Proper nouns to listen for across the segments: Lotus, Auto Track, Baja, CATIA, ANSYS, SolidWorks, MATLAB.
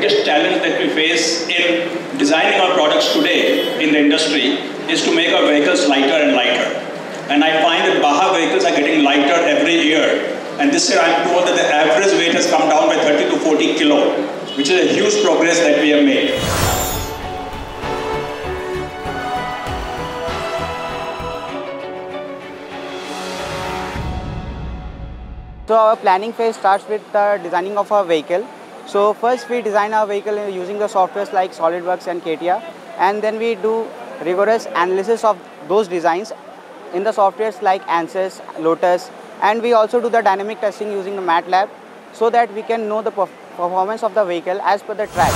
biggest challenge that we face in designing our products today in the industry is to make our vehicles lighter and lighter. And I find that Baja vehicles are getting lighter every year. And this year I'm told that the average weight has come down by 30 to 40 kilo, which is a huge progress that we have made. So our planning phase starts with the designing of our vehicle. So first we design our vehicle using the softwares like SolidWorks and CATIA, and then we do rigorous analysis of those designs in the softwares like ANSYS, Lotus, and we also do the dynamic testing using the MATLAB so that we can know the performance of the vehicle as per the track.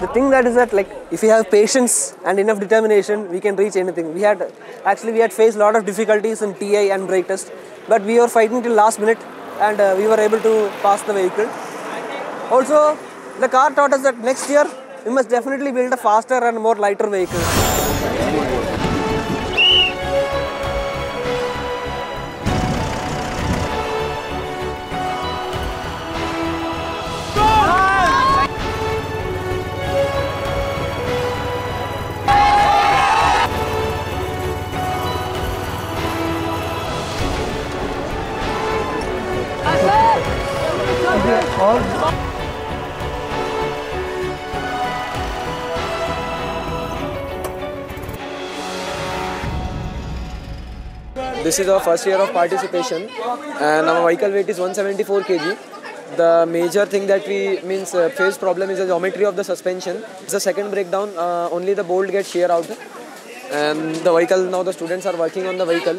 The thing that is that, like, if we have patience and enough determination, we can reach anything. We had faced a lot of difficulties in TA and brake test, but we were fighting till last minute and we were able to pass the vehicle. Also, the car taught us that next year we must definitely build a faster and more lighter vehicle. This is our first year of participation and our vehicle weight is 174 kg. The major thing that we face problem is the geometry of the suspension. It's the second breakdown, only the bolt gets shear out, and the vehicle, now the students are working on the vehicle.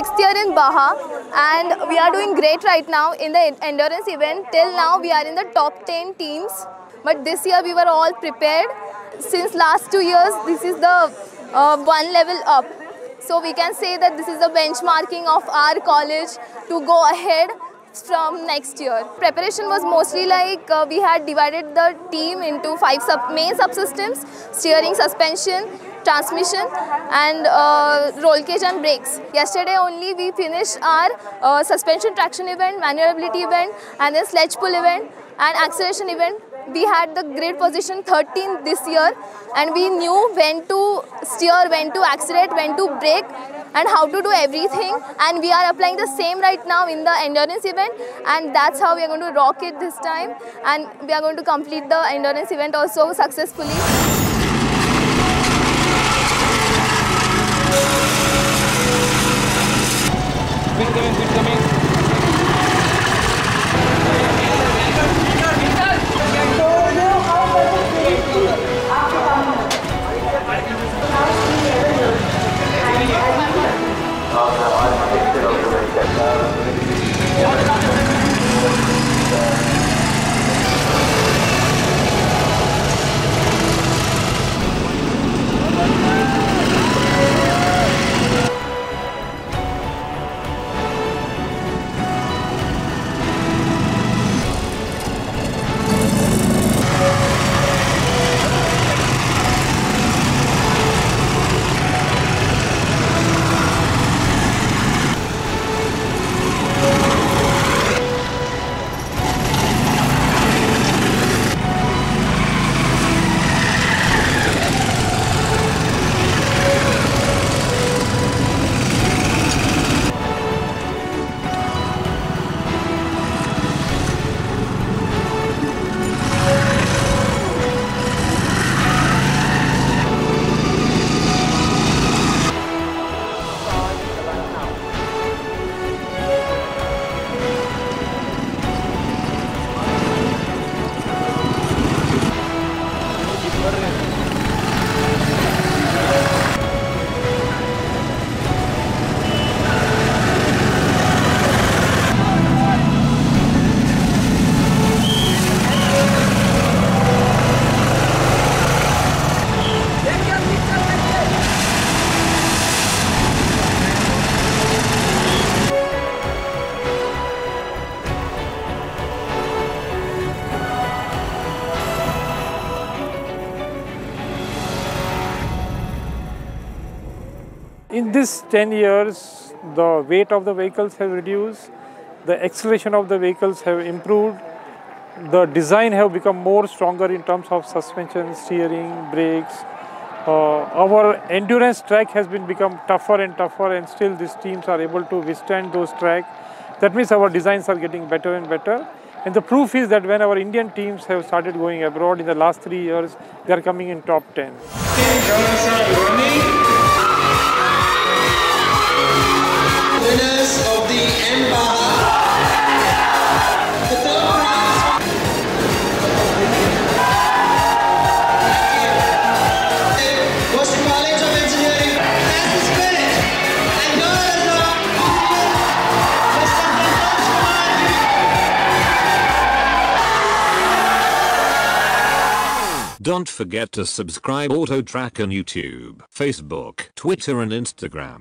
6th year in Baha and we are doing great right now in the endurance event. Till now we are in the top 10 teams, but this year we were all prepared. Since last 2 years this is the one level up. So we can say that this is the benchmarking of our college to go ahead from next year. Preparation was mostly like we had divided the team into 5 main subsystems: steering, suspension, transmission and roll cage and brakes. Yesterday only we finished our suspension traction event, maneuverability event and then sledge pull event and acceleration event. We had the grid position 13 this year and we knew when to steer, when to accelerate, when to brake and how to do everything, and we are applying the same right now in the endurance event, and that's how we are going to rock it this time, and we are going to complete the endurance event also successfully. In this 10 years, the weight of the vehicles have reduced, the acceleration of the vehicles have improved, the design have become more stronger in terms of suspension, steering, brakes. Our endurance track has become tougher and tougher, and still these teams are able to withstand those tracks. That means our designs are getting better and better. And the proof is that when our Indian teams have started going abroad in the last 3 years, they are coming in top 10. Winners of the Baha, the third prize, was the College of Engineering. That's the spirit. And here is our winner, Mr. Don't forget to subscribe Auto Track on YouTube, Facebook, Twitter and Instagram.